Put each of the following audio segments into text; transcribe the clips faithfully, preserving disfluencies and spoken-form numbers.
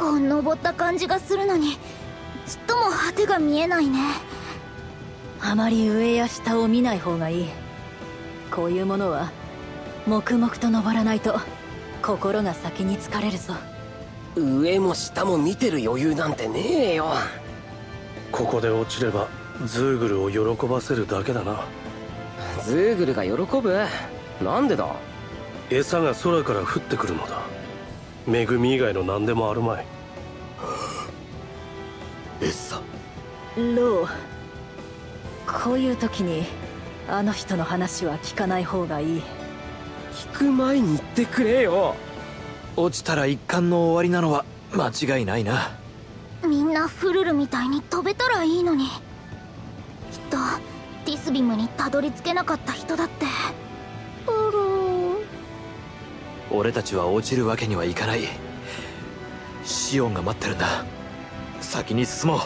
構登った感じがするのにちっとも果てが見えないね。あまり上や下を見ない方がいい。こういうものは黙々と登らないと心が先に疲れるぞ。上も下も見てる余裕なんてねえよ。ここで落ちればズーグルを喜ばせるだけだな。ズーグルが喜ぶ？なんでだ？餌が空から降ってくるのだ。恵み以外の何でもあるまい。餌。ロウ、こういう時にあの人の話は聞かない方がいい。聞く前に言ってくれよ。落ちたら一巻の終わりなのは間違いないな。みんなフルルみたいに飛べたらいいのに。きっとディスビムにたどり着けなかった人だってあら。俺たちは落ちるわけにはいかない。シオンが待ってるんだ。先に進もう。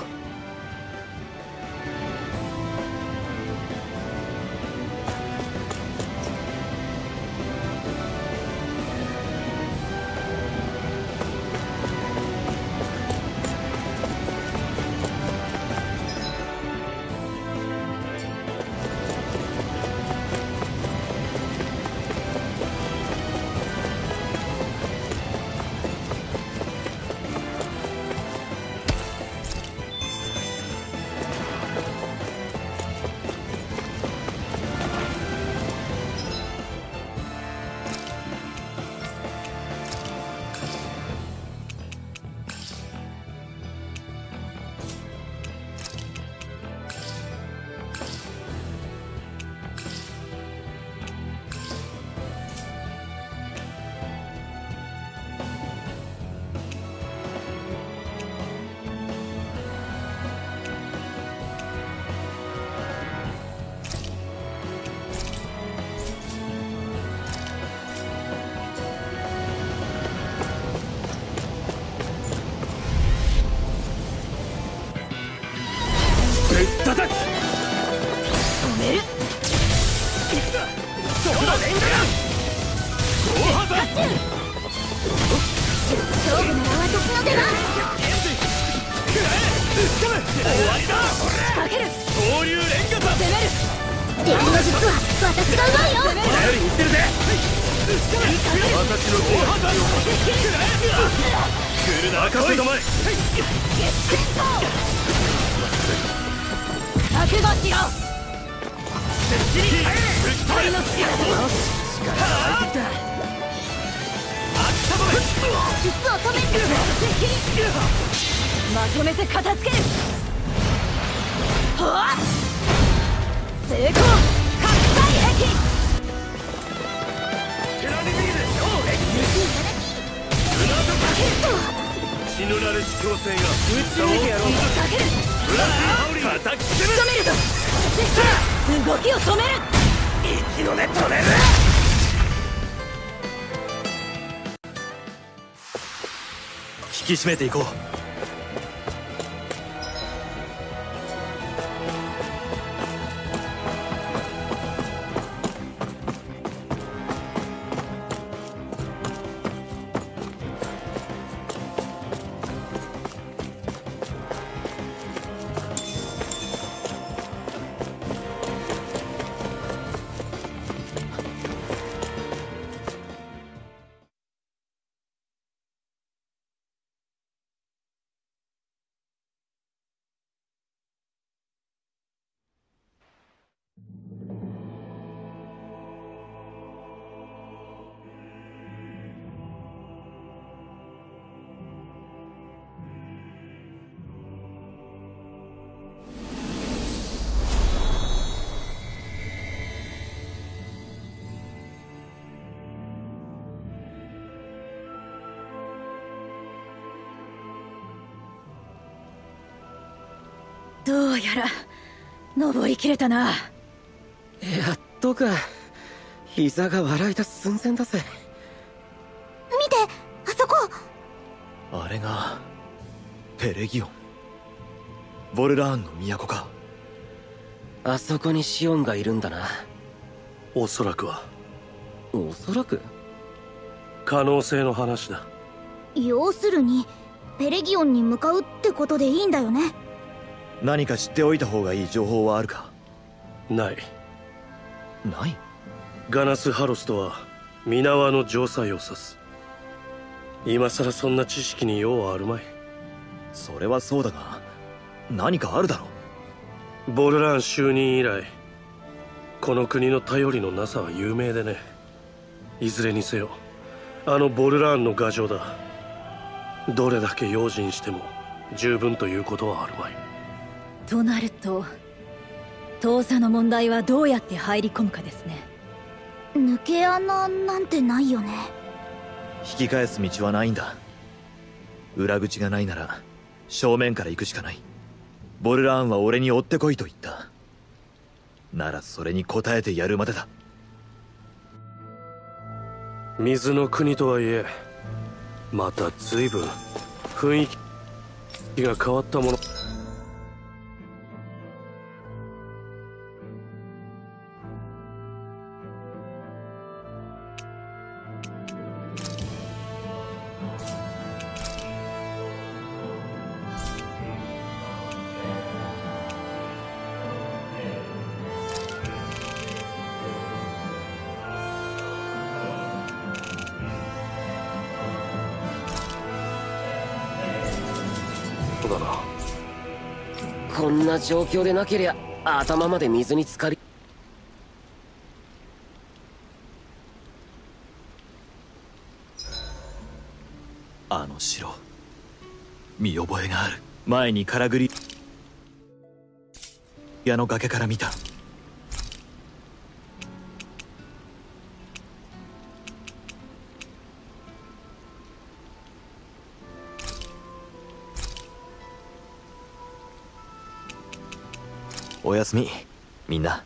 引き締めていこう。どうやら登りきれたな。やっとか。膝が笑い出す寸前だぜ。見て、あそこ。あれがペレギオン、ボルラーンの都か。あそこにシオンがいるんだな。おそらくは。おそらく？可能性の話だ。要するにペレギオンに向かうってことでいいんだよね。何か知っておいた方がいい情報はあるか？ないない。ガナスハロスとはミナワの城塞を指す。今さらそんな知識に用はあるまい。それはそうだが何かあるだろう。ボルラン就任以来この国の頼りのなさは有名でね。いずれにせよあのボルランの牙城だ。どれだけ用心しても十分ということはあるまい。となると遠さの問題はどうやって入り込むかですね。抜け穴なんてないよね。引き返す道はないんだ。裏口がないなら正面から行くしかない。ボルラーンは俺に追ってこいと言った。ならそれに応えてやるまでだ。水の国とはいえまた随分雰囲気が変わったもの。こんな状況でなけりゃ頭まで水に浸かり。あの城見覚えがある。前にカラグリ矢の崖から見た。おやすみ、みんな。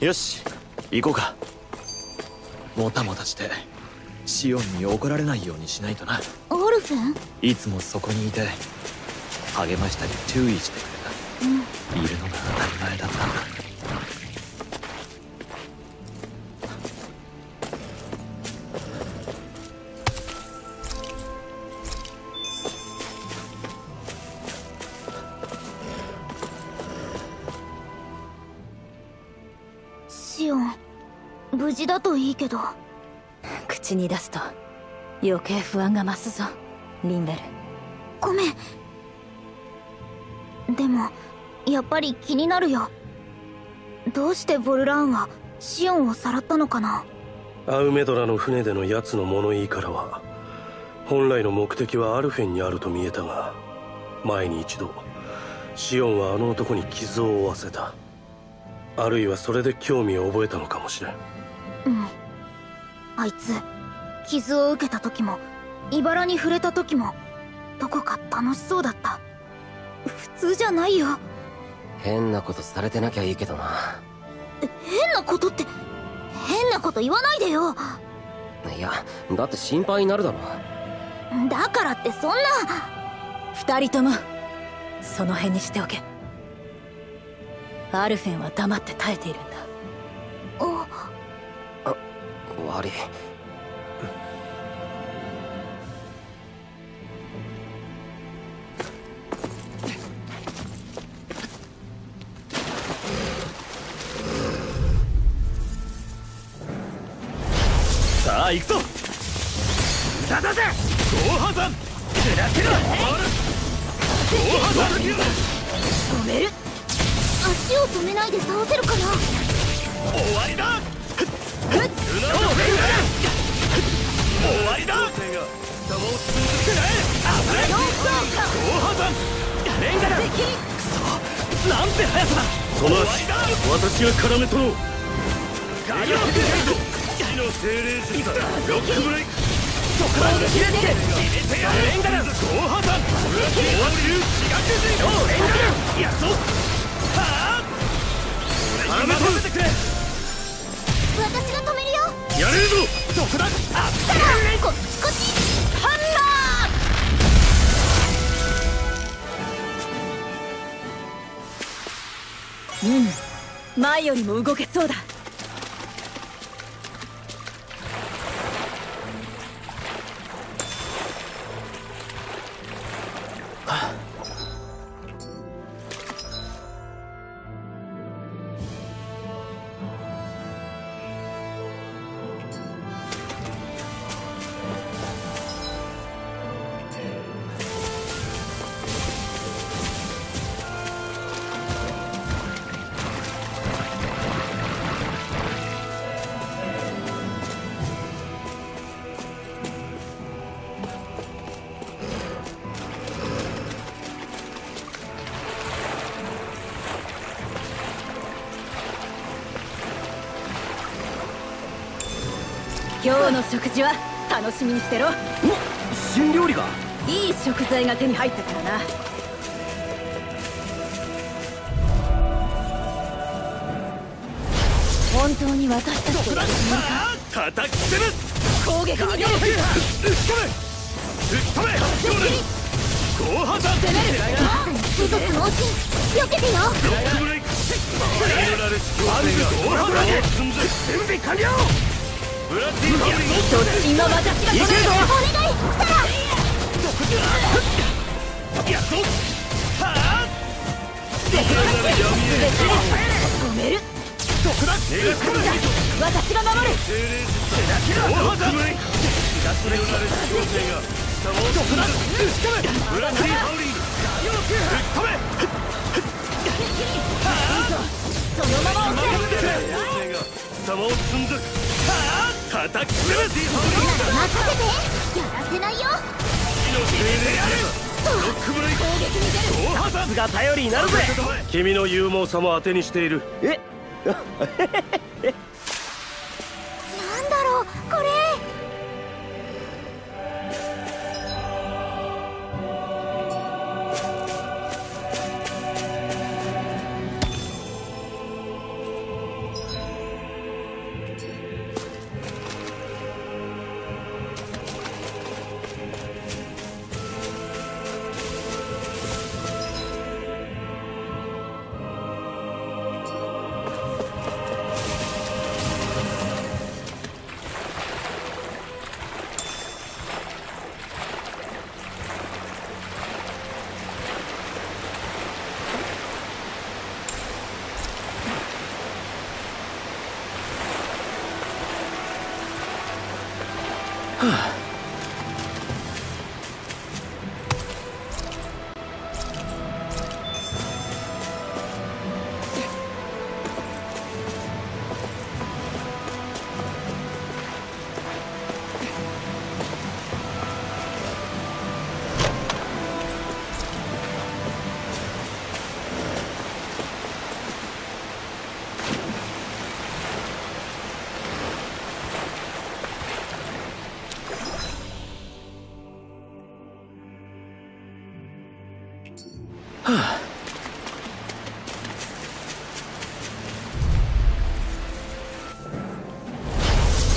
よし、行こうか。もたもたしてシオンに怒られないようにしないとな。オルフェンいつもそこにいて励ましたり注意してくれた、うん、いるのが当たり前だったんだ。無事だといいけど。口に出すと余計不安が増すぞリンベル。ごめん。でもやっぱり気になるよ。どうしてボルラーンはシオンをさらったのかな。アウメドラの船での奴の物言いからは本来の目的はアルフェンにあると見えたが、前に一度シオンはあの男に傷を負わせた。あるいはそれで興味を覚えたのかもしれん。うん、あいつ傷を受けた時も茨に触れた時もどこか楽しそうだった。普通じゃないよ。変なことされてなきゃいいけどな。変なことって変なこと言わないでよ。いやだって心配になるだろ。だからってそんな。二人ともその辺にしておけ。アルフェンは黙って耐えているんだ。あ悪い。さあ行くぞ。ただぜゴーハザンクラテラゴーハザン止める。足を止めないで倒せるかな。終わりだ。終わりだ。私が止めるよ。やれるぞ。どこだ。あったらこっちこっち。ハンマー。うん前よりも動けそうだ。今日の食事は楽しみにしてろ。お、新料理か。いい食材が手に入ったからな。本当に私たちとは何か。叩きつぶす。攻撃に出る。打ち込め。打ち込め。強迫だ。攻める。一つ猛進。避けてよ。ロックブレイク。アンズ強迫だ。準備完了。今私がそれをお願いしたら。私が守る。そのまま押せ。任せて。やらせないよ。命でやれ。ロックブレイク。攻撃に出る。さすが頼りになるぜ。君の勇猛さも当てにしている。えなんだろうこれ。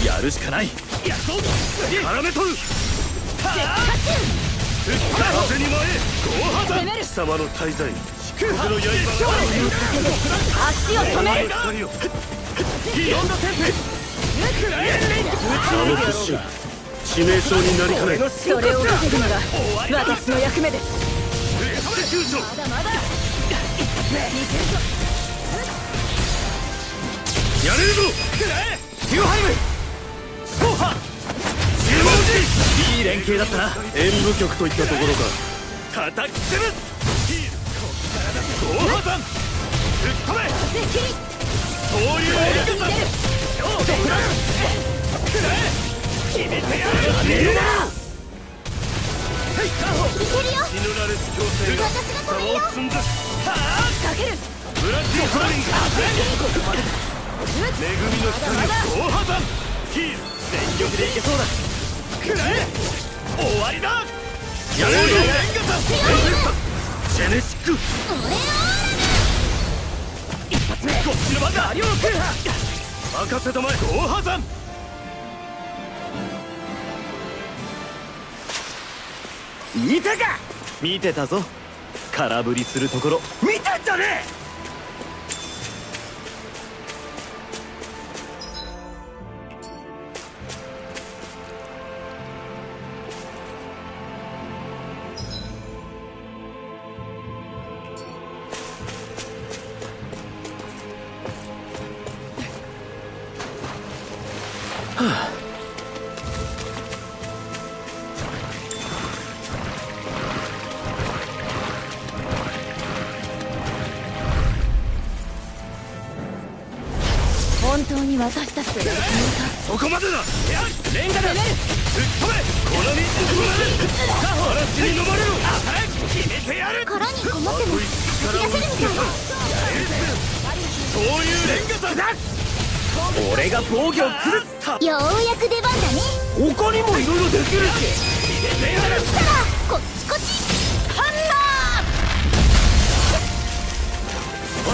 やるしかない。やっと絡めとる。風に舞え。豪華貴様の滞在。風の刃が足を止める。ギロンド先生あの突進致命傷になりかねん。それを防ぐのが私の役目です。まだまだやれるぞ。ニューハイムソーハいい連携だったな。演舞曲といったところか。叩きつぶす。ゴーハさん吹っ飛べ。敵に登竜をやる。決めてやる。見るな。いけるよ。私が止めるよ。かける。任せたまえ。ゴーハザン。見たか。見てたぞ。空振りするところ見たんじゃねえ。本当に私たちでそこまでだ。レンガだ。ぶっ飛べ。この水に乗れる。さあ、嵐に飲まれる。決めてやる。殻にこもっても引き出せるみたいな。そういうレンガだ。俺が防御を狂った。ようやく出番だね。他にもいろいろできるし。決めてやる。さあ、こっちこっち。ハンマー。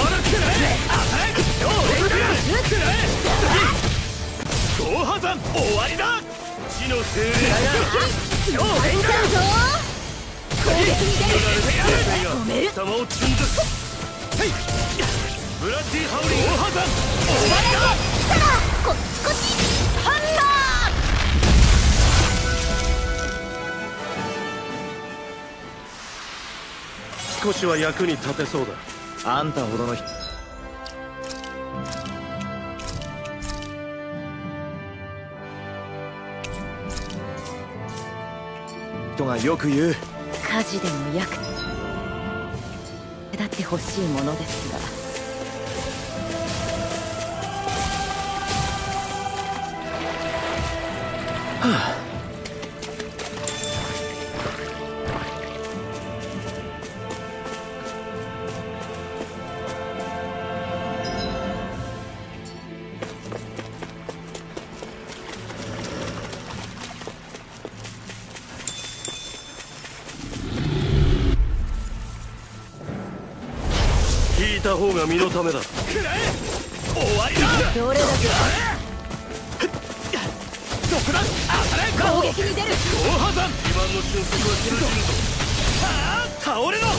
嵐に。嵐。よう。ゴハザン終わりだ。地の精霊だ。よう連打だぞ。攻撃に出る。止める。貴様を沈め。はい。ブラッディハウリン。ゴハザン終わりだ。さあ、こっちこっち。ハンマー。少しは役に立てそうだ。あんたほどの人。人がよく言う火事でも役に立ってほしいものですが、はあ、た方が身のためだ。終わりだ。どれだけ。どこだ。攻撃に出る。ゴハザン。今の瞬間は通じるぞ。ああ、倒れろ。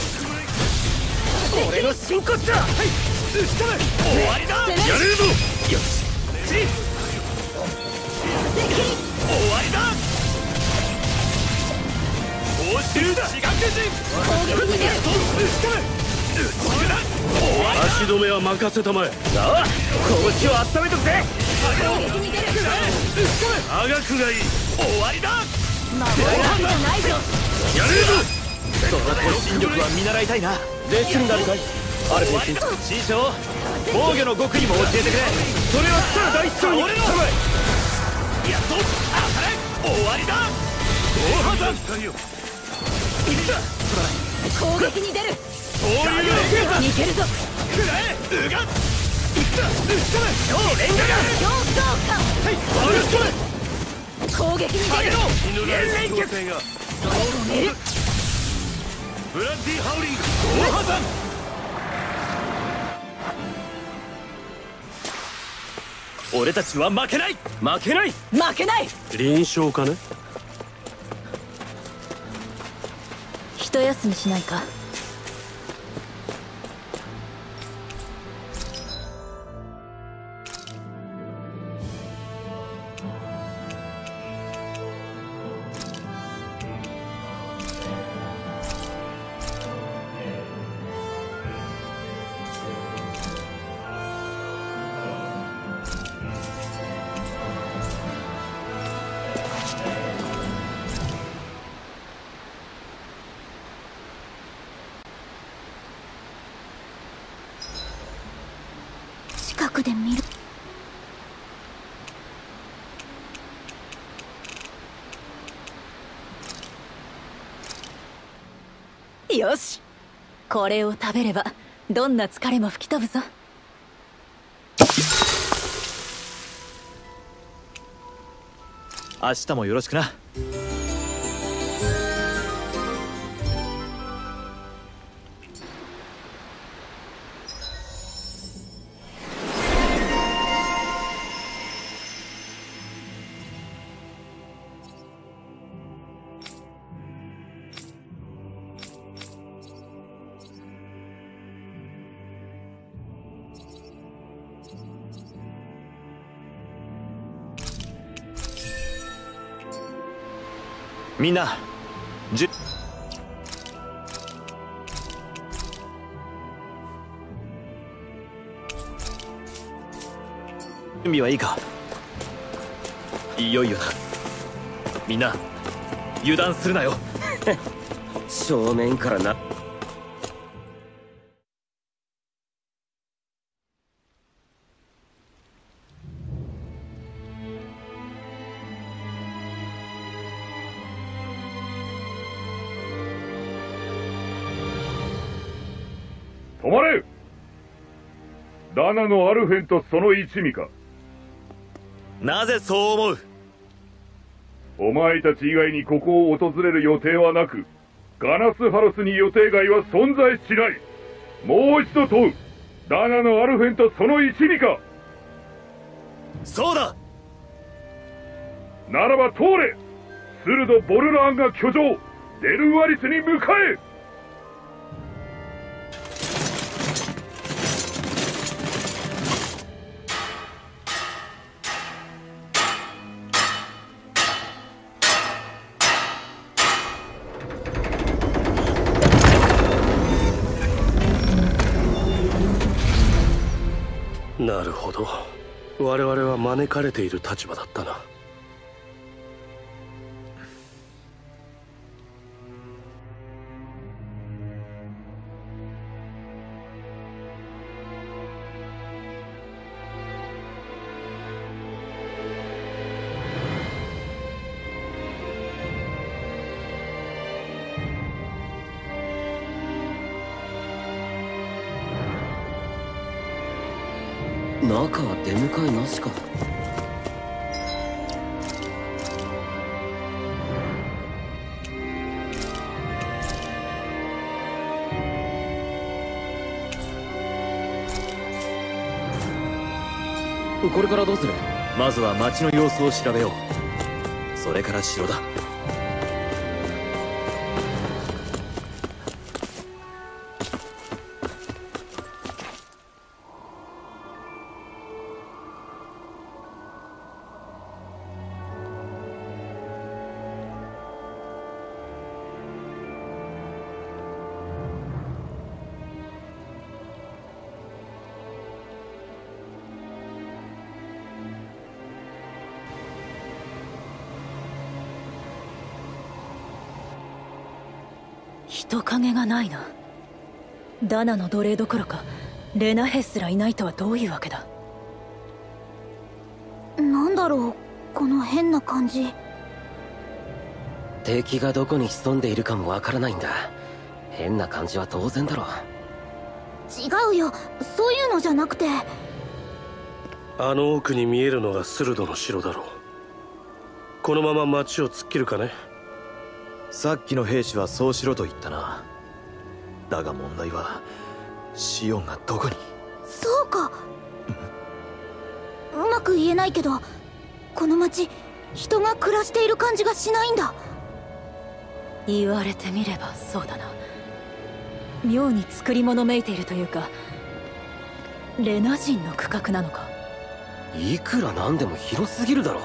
俺の真骨頂。はい。終わりだ。やれるぞ。よし。終わりだ。報酬だ。四角陣。攻撃に出る。足止めは任せたまえ。さあ、拳を温めとくぜ。あがくがいい。終わりだ。やれるぞ。その突進力は見習いたいな。レッスンがあるかい。アルフィン師匠、防御の極意も教えてくれ。それは来たら第一章に。やっと当たれ。終わりだ。後半だ。行くぞ。攻撃に出る。そういうレンガだ。逃げるぞ。くらえ。うが。行った。うっかれ。ようレンガだ。終わりだ。ようどうか。はい。あれそれ。攻撃に出る。連連決。止める。ブラッディハウリング。ゴハザン。俺たちは負けない。負けない。負けない。臨床かね。一休みしないか。近くで見る。よし、これを食べればどんな疲れも吹き飛ぶぞ。明日もよろしくな。みんな、じゅ準備はいいか。いよいよだ。みんな油断するなよ。正面からな。止まれ！ダナのアルフェンとその一味か。なぜそう思う？お前たち以外にここを訪れる予定はなく、ガナスハロスに予定外は存在しない。もう一度問う。ダナのアルフェンとその一味か。そうだ。ならば通れ。スルド・ボルラーンが居城デルワリスに向かえ。なるほど、我々は招かれている立場だったな。中は出迎えなしか。これからどうする？まずは町の様子を調べよう。それから城だ。人影がないな。ダナの奴隷どころかレナ兵すらいないとはどういうわけだ。なんだろうこの変な感じ。敵がどこに潜んでいるかもわからないんだ。変な感じは当然だろう。違うよ、そういうのじゃなくて。あの奥に見えるのがスルドの城だろう。このまま町を突っ切るかね。さっきの兵士はそうしろと言ったな。だが問題はシオンがどこに。そうか。うまく言えないけどこの町人が暮らしている感じがしないんだ。言われてみればそうだな。妙に作り物めいているというか、レナ人の区画なのか。いくらなんでも広すぎるだろう。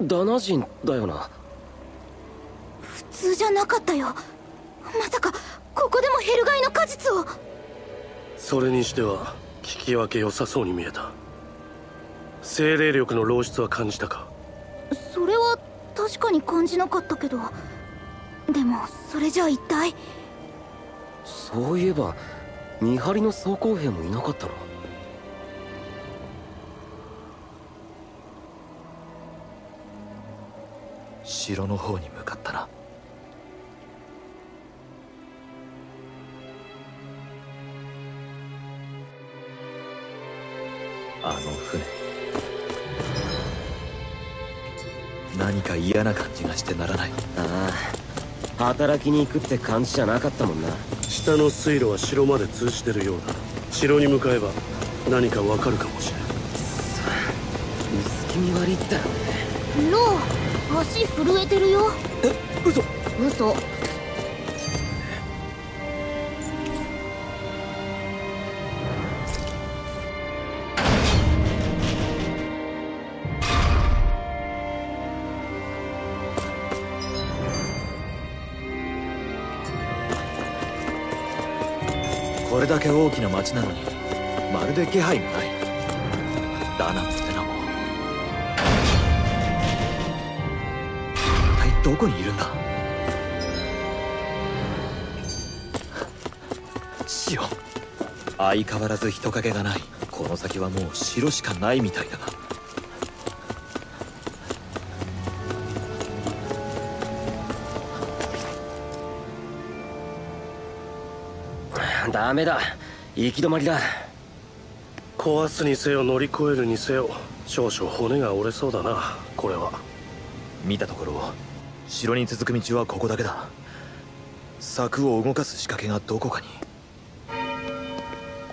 ダナ人だよな。普通じゃなかったよ。まさかここでもヘルガイの果実を。それにしては聞き分け良さそうに見えた。精霊力の漏出は感じたか？それは確かに感じなかったけど、でもそれじゃあ一体。そういえば見張りの装甲兵もいなかったな。城の方に向かったな。何か嫌な感じがしてならない。ああ、働きに行くって感じじゃなかったもんな。下の水路は城まで通じてるようだ。城に向かえば何かわかるかもしれない。薄気味悪いったよね。ロー、足震えてるよ。え、嘘嘘。これだけ大きな町なのにまるで気配がない。ダナもテナも一体どこにいるんだ。塩、相変わらず人影がない。この先はもう城しかないみたいだが。ダメだ、行き止まりだ。壊すにせよ乗り越えるにせよ少々骨が折れそうだな。これは見たところ城に続く道はここだけだ。柵を動かす仕掛けがどこかに。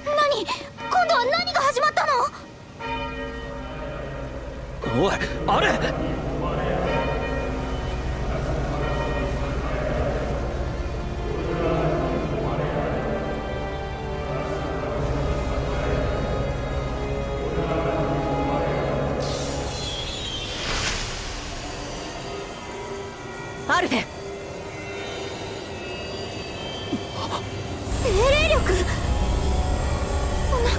何、今度は何が始まったの。おい、あれ、アルフェン。精霊力、そんな、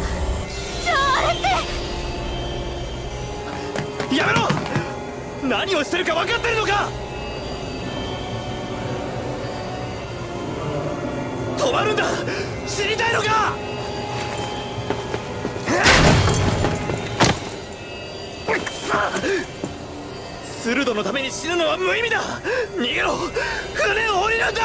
じゃああれって。やめろ、何をしてるか分かってるのか。止まるんだ、知りたいのか。くそ、スルドのために死ぬのは無意味だ。逃げろ、船を降りるんだ。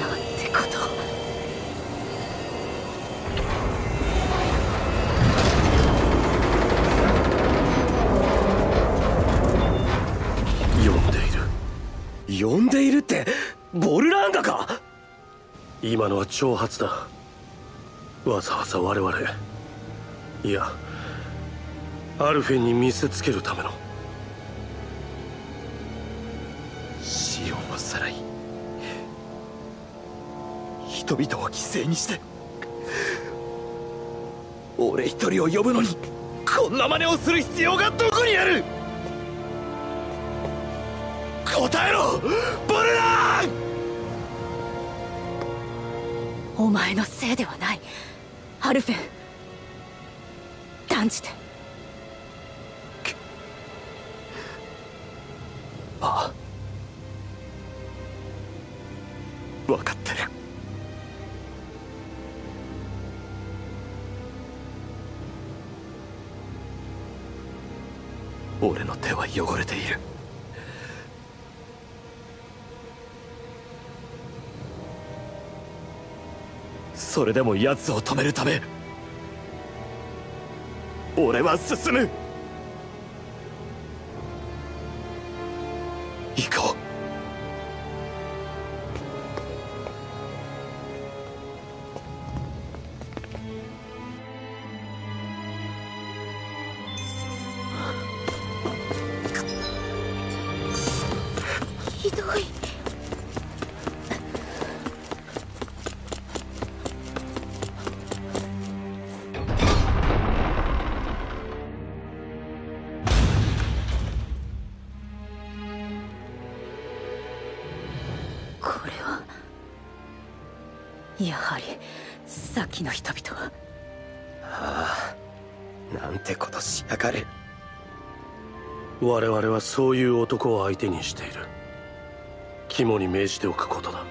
なんてこと。呼んでいる呼んでいるって、ボルランガか。今のは挑発だ。わざわざ我々、いやアルフェンに見せつけるための。シオンをさらい人々を犠牲にして俺一人を呼ぶのにこんな真似をする必要がどこにある。答えろ、ボルラン。お前のせいではない、アルフェン。断じて。ああ、分かってる。俺の手は汚れている。それでも奴を止めるため俺は進む。行こう。ひどい。やはりさっきの人々は。ああ、なんてことしやがる。我々はそういう男を相手にしている。肝に銘じておくことだ。